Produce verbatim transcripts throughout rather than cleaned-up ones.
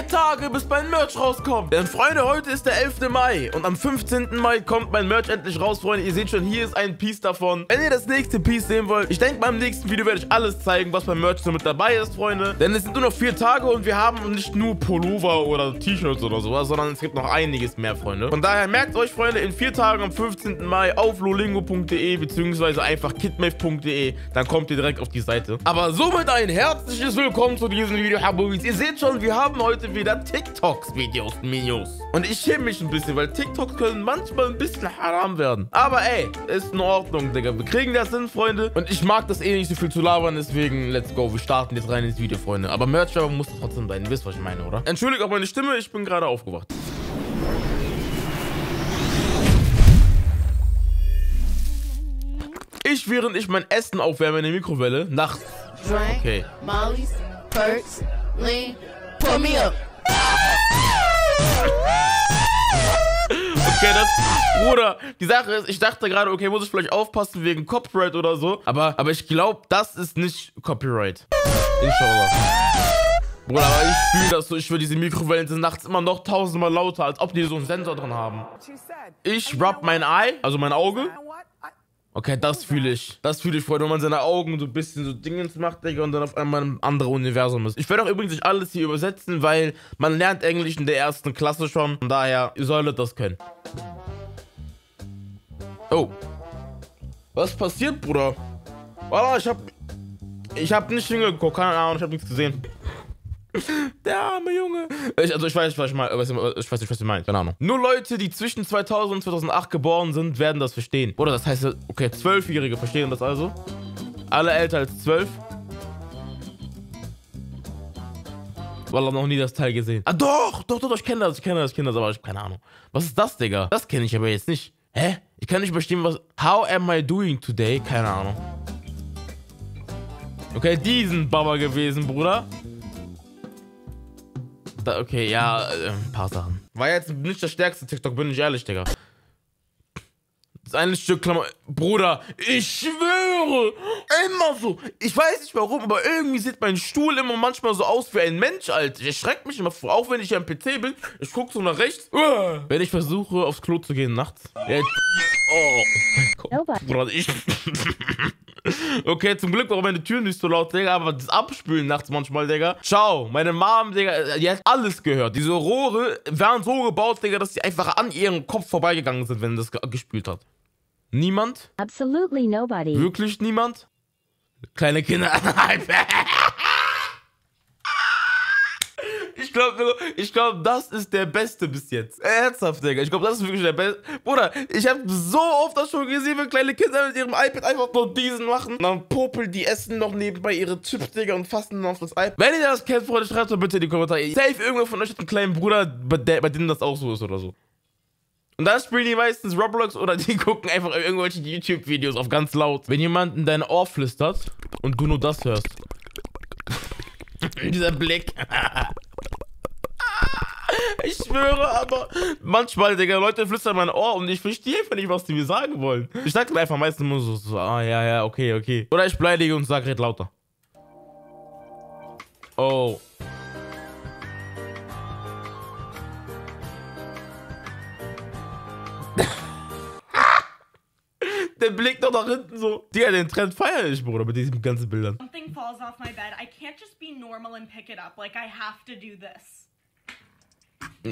vier Tage, bis mein Merch rauskommt. Denn Freunde, heute ist der elfte Mai und am fünfzehnten Mai kommt mein Merch endlich raus, Freunde. Ihr seht schon, hier ist ein Piece davon. Wenn ihr das nächste Piece sehen wollt, ich denke, beim nächsten Video werde ich alles zeigen, was beim Merch so mit dabei ist, Freunde. Denn es sind nur noch vier Tage und wir haben nicht nur Pullover oder T-Shirts oder sowas, sondern es gibt noch einiges mehr, Freunde. Von daher merkt euch, Freunde, in vier Tagen am fünfzehnten Mai auf lolingo punkt de beziehungsweise einfach kidmef punkt de. Dann kommt ihr direkt auf die Seite. Aber somit ein herzliches Willkommen zu diesem Video, Habubis. Ihr seht schon, wir haben heute wieder TikToks-Videos, Minios. Und ich schäme mich ein bisschen, weil TikToks können manchmal ein bisschen haram werden. Aber ey, ist in Ordnung, Digga. Wir kriegen das hin, Freunde. Und ich mag das eh nicht so viel zu labern, deswegen let's go. Wir starten jetzt rein ins Video, Freunde. Aber Merch muss das trotzdem sein. Ihr wisst, was ich meine, oder? Entschuldigt auch meine Stimme, ich bin gerade aufgewacht. Ich, während ich mein Essen aufwärme in der Mikrowelle, nach... Okay. Okay, das... Bruder, die Sache ist, ich dachte gerade, okay, muss ich vielleicht aufpassen wegen Copyright oder so. Aber, aber ich glaube, das ist nicht Copyright. Inshallah. Bruder, aber ich fühle das so. Ich will, diese Mikrowellen sind nachts immer noch tausendmal lauter, als ob die so einen Sensor drin haben. Ich rub mein Ei, also mein Auge. Okay, das fühle ich. Das fühle ich, Freunde, wenn man seine Augen so ein bisschen so Dingens macht, Digga, und dann auf einmal ein anderes Universum ist. Ich werde auch übrigens nicht alles hier übersetzen, weil man lernt Englisch in der ersten Klasse schon. Von daher, ihr solltet das können. Oh. Was passiert, Bruder? Warte, ich hab... Ich hab nicht hingeguckt, keine Ahnung, ich hab nichts gesehen. Der arme Junge. Ich, also ich weiß, was ich meine. Ich weiß nicht, was ich meine. Keine Ahnung. Nur Leute, die zwischen zweitausend und zweitausendacht geboren sind, werden das verstehen. Oder das heißt, okay, Zwölfjährige verstehen das also. Alle älter als zwölf. Wallah, noch nie das Teil gesehen. Ah, doch, doch, doch, ich kenne das, ich kenne das, ich kenne das, aber ich habe keine Ahnung. Was ist das, Digga? Das kenne ich aber jetzt nicht. Hä? Ich kann nicht verstehen, was... How am I doing today? Keine Ahnung. Okay, diesen Baba gewesen, Bruder. Okay, ja, ein paar Sachen. War jetzt nicht der stärkste TikTok, bin ich ehrlich, Digga. Das eine Stück Klammer... Bruder, ich schwöre! Immer so! Ich weiß nicht warum, aber irgendwie sieht mein Stuhl immer manchmal so aus wie ein Mensch, Alter. Ich schreck mich immer vor, auch wenn ich hier am P C bin. Ich guck so nach rechts. Wenn ich versuche, aufs Klo zu gehen nachts. Ja, oh mein Gott. Bruder, ich... Okay, zum Glück war meine Tür nicht so laut, Digga, aber das Abspülen nachts manchmal, Digga. Ciao, meine Mom, Digga, die hat alles gehört. Diese Rohre waren so gebaut, Digga, dass sie einfach an ihrem Kopf vorbeigegangen sind, wenn das gespült hat. Niemand? Absolutely nobody. Wirklich niemand? Kleine Kinder. Ich glaube, ich glaub, das ist der Beste bis jetzt. Ernsthaft, Digga. Ich glaube, das ist wirklich der Beste. Bruder, ich habe so oft das schon gesehen, wenn kleine Kinder mit ihrem iPad einfach nur diesen machen. Und dann popeln die essen noch nebenbei ihre Chips, Digga, und fassen dann auf das iPad. Wenn ihr das kennt, Freunde, schreibt doch bitte in die Kommentare. Safe, irgendwer von euch hat einen kleinen Bruder, bei, der, bei dem das auch so ist oder so. Und dann spielen die meistens Roblox oder die gucken einfach irgendwelche YouTube-Videos auf ganz laut. Wenn jemand in dein Ohr flüstert und du nur das hörst. Dieser Blick. Ich schwöre, aber manchmal, Digga, Leute flüstern mein Ohr und ich verstehe einfach nicht, was die mir sagen wollen. Ich sag einfach meistens immer so, so, ah, ja, ja, okay, okay. Oder ich beleidige und sag red lauter. Oh. Der Blick doch nach hinten so. Digga, den Trend feiere ich, Bruder, mit diesen ganzen Bildern. Something falls off my bed. I can't just be normal and pick it up. Like, I have to do this.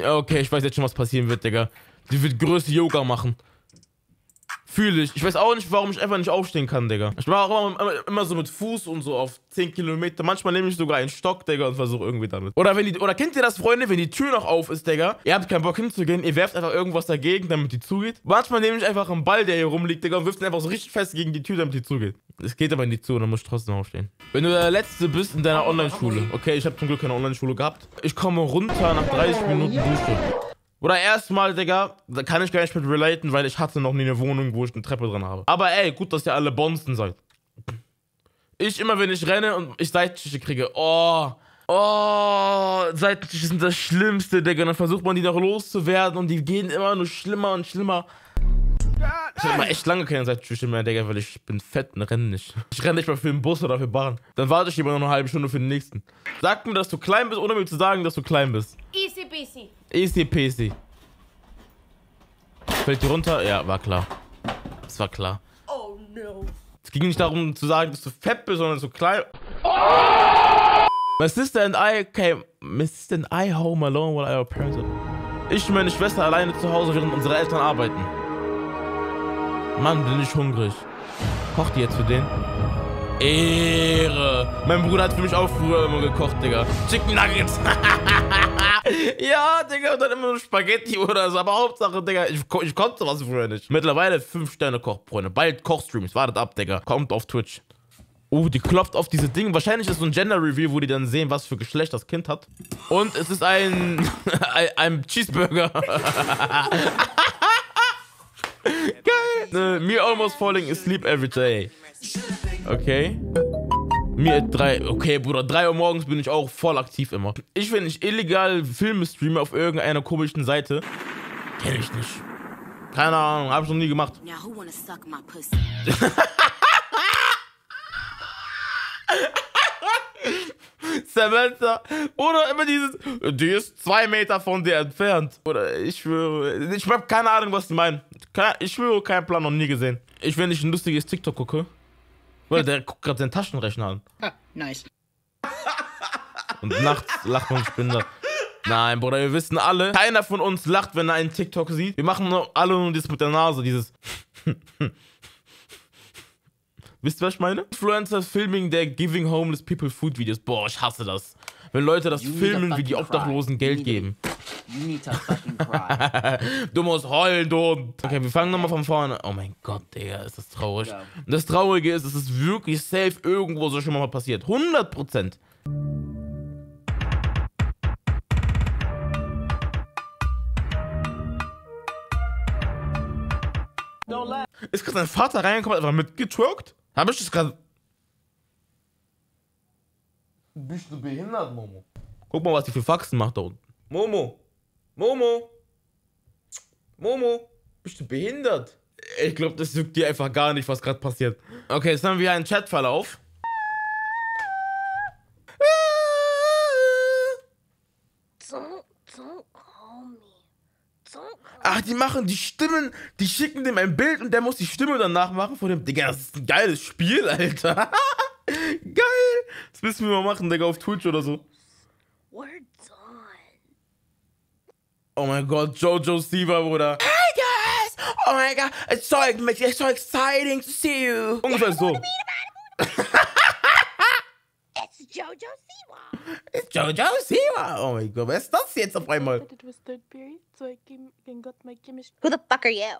Okay, ich weiß jetzt schon, was passieren wird, Digga. Die wird größte Yoga machen. Fühle ich. Ich weiß auch nicht, warum ich einfach nicht aufstehen kann, Digga. Ich mache auch immer, immer, immer so mit Fuß und so auf zehn Kilometer. Manchmal nehme ich sogar einen Stock, Digga, und versuche irgendwie damit. Oder, wenn die, oder kennt ihr das, Freunde, wenn die Tür noch auf ist, Digga? Ihr habt keinen Bock hinzugehen, ihr werft einfach irgendwas dagegen, damit die zugeht. Manchmal nehme ich einfach einen Ball, der hier rumliegt, Digga, und wirft ihn einfach so richtig fest gegen die Tür, damit die zugeht. Es geht aber nicht zu und dann musst du trotzdem aufstehen. Wenn du der Letzte bist in deiner Online-Schule. Okay, ich habe zum Glück keine Online-Schule gehabt. Ich komme runter nach dreißig Minuten Dusche. Oder erstmal, Digga, da kann ich gar nicht mit relaten, weil ich hatte noch nie eine Wohnung, wo ich eine Treppe dran habe. Aber ey, gut, dass ihr alle Bonzen seid. Ich immer, wenn ich renne und ich Seitenstiche kriege. Oh, oh, Seitenstiche sind das Schlimmste, Digga. Dann versucht man, die noch loszuwerden und die gehen immer nur schlimmer und schlimmer. Ich hab mal echt lange keine Seitensprüche mehr, Digga, weil ich bin fett und renne nicht. Ich renne nicht mal für den Bus oder für Bahn. Dann warte ich lieber noch eine halbe Stunde für den nächsten. Sag mir, dass du klein bist, ohne mir zu sagen, dass du klein bist. Easy peasy. Easy peasy. Fällt die runter? Ja, war klar. Das war klar. Oh no. Es ging nicht darum zu sagen, dass du fett bist, sondern dass du klein... Oh! My sister and I came... My sister and I home alone while our parents are... Ich und meine Schwester alleine zu Hause, während unsere Eltern arbeiten. Mann, bin ich hungrig. Kocht ihr jetzt für den? Ehre. Mein Bruder hat für mich auch früher immer gekocht, Digga. Chicken Nuggets. Ja, Digga, und dann immer nur Spaghetti oder so. Aber Hauptsache, Digga, ich, ich konnte was früher nicht. Mittlerweile fünf Sterne Kochbräune. Bald Kochstreams. Wartet ab, Digga. Kommt auf Twitch. Oh, die klopft auf diese Dinge. Wahrscheinlich ist so ein Gender-Reveal, wo die dann sehen, was für Geschlecht das Kind hat. Und es ist ein... ein Cheeseburger. Geil. Me almost falling asleep every day. Okay. Mir at drei. Okay, Bruder, drei Uhr morgens bin ich auch voll aktiv immer. Ich, wenn ich illegal Filme streame auf irgendeiner komischen Seite, kenn ich nicht. Keine Ahnung, hab ich noch nie gemacht. Samantha. Oder immer dieses, die ist zwei Meter von dir entfernt. Oder ich schwöre, ich hab keine Ahnung, was die meinen. Ich schwöre, keinen Plan, noch nie gesehen. Ich, wenn ich ein lustiges TikTok gucke, weil der guckt gerade seinen Taschenrechner an. Ah, nice. Und nachts lacht man Spinner. Nein, Bruder, wir wissen alle, keiner von uns lacht, wenn er einen TikTok sieht. Wir machen nur alle nur das mit der Nase, dieses... Wisst ihr, was ich meine? Influencer filming their giving homeless people food videos. Boah, ich hasse das. Wenn Leute das filmen, wie die Obdachlosen Geld geben. You need to fucking cry. Du musst heulen, du. Okay, wir fangen nochmal von vorne an. Oh mein Gott, Digga, ist das traurig. Das Traurige ist, es ist wirklich safe irgendwo so schon mal passiert. hundert Prozent. Ist gerade sein Vater reingekommen, hat einfach mitgetwerkt? Hab ich das gerade... Bist du behindert, Momo? Guck mal, was die für Faxen macht da unten. Momo! Momo! Momo! Bist du behindert? Ich glaube, das juckt dir einfach gar nicht, was gerade passiert. Okay, jetzt haben wir einen Chatverlauf. Ach, die machen die Stimmen, die schicken dem ein Bild und der muss die Stimme dann nachmachen von dem... Digga, das ist ein geiles Spiel, Alter. Geil! Das müssen wir mal machen, Digga, auf Twitch oder so. Oh mein Gott, JoJo Siwa, Bruder. Hi guys! Oh mein Gott, it's so, it's so exciting to see you. Ungefähr so. It's JoJo Siwa. It's JoJo Siwa. Oh mein Gott, was ist das jetzt auf einmal? Who the fuck are you?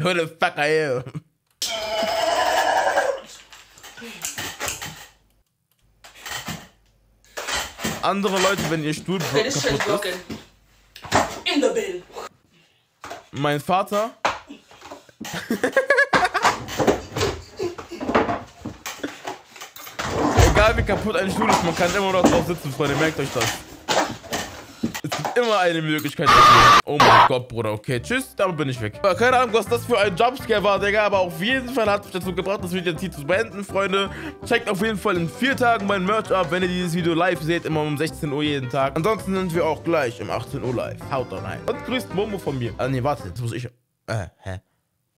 Who the fuck are you? Andere Leute, wenn ihr Stuhl kaputt ist. In the bill. Mein Vater. Egal wie kaputt ein Stuhl ist, man kann immer noch drauf sitzen, Freunde, merkt euch das. Es gibt immer eine Möglichkeit dafür. Oh mein Gott, Bruder, okay, tschüss, damit bin ich weg. Keine Ahnung, was das für ein Jumpscare war, Digga, aber auf jeden Fall hat es mich dazu gebracht, das Video jetzt hier zu beenden, Freunde. Checkt auf jeden Fall in vier Tagen mein Merch ab, wenn ihr dieses Video live seht, immer um sechzehn Uhr jeden Tag. Ansonsten sind wir auch gleich um achtzehn Uhr live. Haut rein. Und grüßt Momo von mir. Ah, nee, warte, jetzt muss ich... Äh, hä?